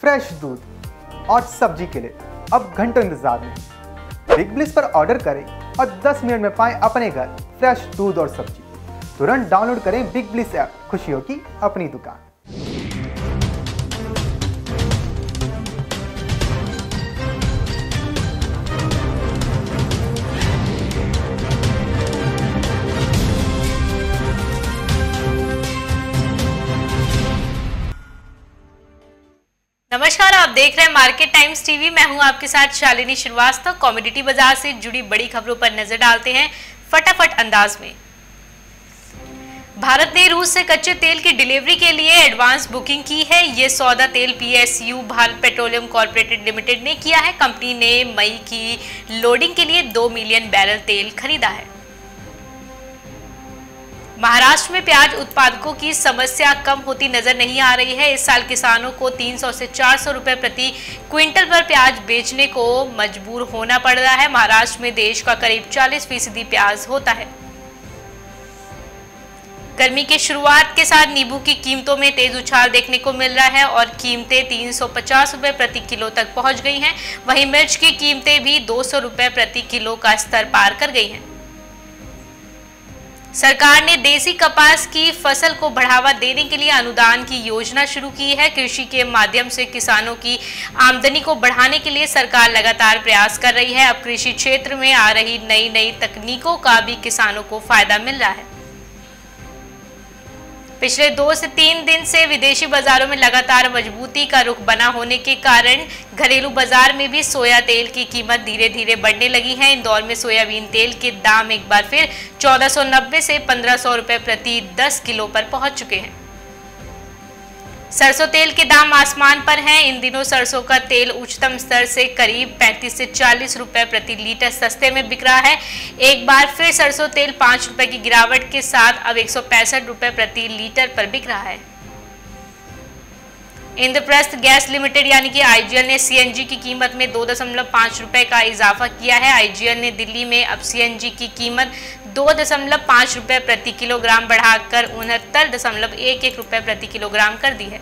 Fresh दूध और सब्जी के लिए अब घंटों इंतजार नहीं। बिग ब्लिस पर ऑर्डर करें और 10 मिनट में पाएं अपने घर फ्रेश दूध और सब्जी। तुरंत डाउनलोड करें बिग ब्लिस ऐप, खुशियों की अपनी दुकान। नमस्कार, आप देख रहे हैं मार्केट टाइम्स टीवी। मैं हूं आपके साथ शालिनी श्रीवास्तव। कमोडिटी बाजार से जुड़ी बड़ी खबरों पर नजर डालते हैं फटाफट अंदाज में। भारत ने रूस से कच्चे तेल की डिलीवरी के लिए एडवांस बुकिंग की है। ये सौदा तेल PSU Bharat petroleum corporated limited ने किया है। कंपनी ने मई की लोडिंग के लिए 2 मिलियन बैरल तेल खरीदा है। महाराष्ट्र में प्याज उत्पादकों की समस्या कम होती नजर नहीं आ रही है। इस साल किसानों को 300 से 400 रुपए प्रति क्विंटल पर प्याज बेचने को मजबूर होना पड़ रहा है। महाराष्ट्र में देश का करीब 40% प्याज होता है। गर्मी के शुरुआत के साथ नींबू की कीमतों में तेज उछाल देखने को मिल रहा है और कीमतें 350 रुपए प्रति किलो तक पहुंच गई हैं। वहीं मिर्च की कीमतें भी 200 रुपए प्रति किलो का स्तर पार कर गई हैं। सरकार ने देसी कपास की फसल को बढ़ावा देने के लिए अनुदान की योजना शुरू की है। कृषि के माध्यम से किसानों की आमदनी को बढ़ाने के लिए सरकार लगातार प्रयास कर रही है। अब कृषि क्षेत्र में आ रही नई तकनीकों का भी किसानों को फायदा मिल रहा है। पिछले 2 से 3 दिन से विदेशी बाजारों में लगातार मजबूती का रुख बना होने के कारण घरेलू बाजार में भी सोया तेल की कीमत धीरे धीरे बढ़ने लगी है। इंदौर में सोयाबीन तेल के दाम एक बार फिर 1490 से 1500 रुपए प्रति 10 किलो पर पहुंच चुके हैं। सरसों तेल के दाम आसमान पर हैं। इन दिनों सरसों का तेल उच्चतम स्तर से करीब 35 से 40 रुपए प्रति लीटर सस्ते में बिक रहा है। एक बार फिर सरसों तेल 5 रुपए की गिरावट के साथ अब 165 रुपए प्रति लीटर पर बिक रहा है। इंद्रप्रस्थ गैस लिमिटेड यानी कि IGL ने CNG की कीमत में 2.5 रुपए का इजाफा किया है। IGL ने दिल्ली में अब CNG की कीमत 2.5 रुपए प्रति किलोग्राम बढ़ाकर 69.11 रुपए प्रति किलोग्राम कर दी है।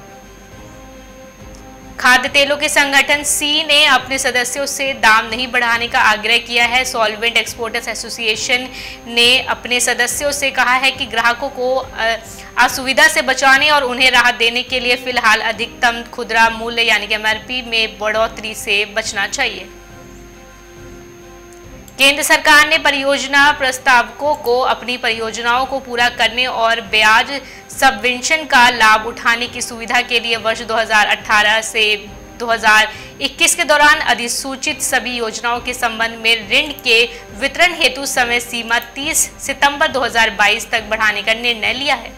खाद्य तेलों के संगठन सी ने अपने सदस्यों से दाम नहीं बढ़ाने का आग्रह किया है। सॉल्वेंट एक्सपोर्टर्स एसोसिएशन ने अपने सदस्यों से कहा है कि ग्राहकों को असुविधा से बचाने और उन्हें राहत देने के लिए फिलहाल अधिकतम खुदरा मूल्य यानी कि MRP में बढ़ोतरी से बचना चाहिए। केंद्र सरकार ने परियोजना प्रस्तावकों को अपनी परियोजनाओं को पूरा करने और ब्याज सबवेंशन का लाभ उठाने की सुविधा के लिए वर्ष 2018 से 2021 के दौरान अधिसूचित सभी योजनाओं के संबंध में ऋण के वितरण हेतु समय सीमा 30 सितंबर 2022 तक बढ़ाने का निर्णय लिया है।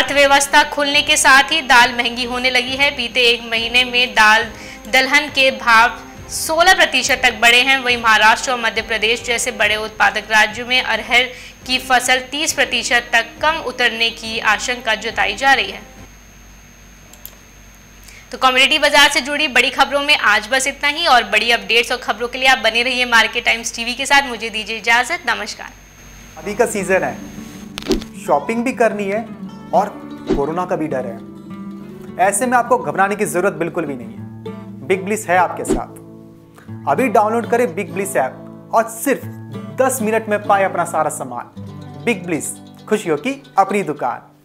अर्थव्यवस्था खुलने के साथ ही दाल महंगी होने लगी है। बीते एक महीने में दाल दलहन के भाव 16% तक बढ़े हैं। वहीं महाराष्ट्र और मध्य प्रदेश जैसे बड़े उत्पादक राज्यों में अरहर की फसल 30% तक कम उतरने की आशंका जताई जा रही है। तो कमोडिटी बाजार से जुड़ी बड़ी खबरों में आज बस इतना ही। और बड़ी अपडेट्स और खबरों के लिए आप बने रहिए मार्केट टाइम्स टीवी के साथ। मुझे दीजिए इजाजत, नमस्कार। अभी का सीजन है, शॉपिंग भी करनी है और कोरोना का भी डर है। ऐसे में आपको घबराने की जरूरत बिल्कुल भी नहीं है। बिग ब्लिस है आपके साथ। अभी डाउनलोड करें बिग ब्लिस ऐप और सिर्फ 10 मिनट में पाएं अपना सारा सामान। बिग ब्लिस, खुशियों की अपनी दुकान।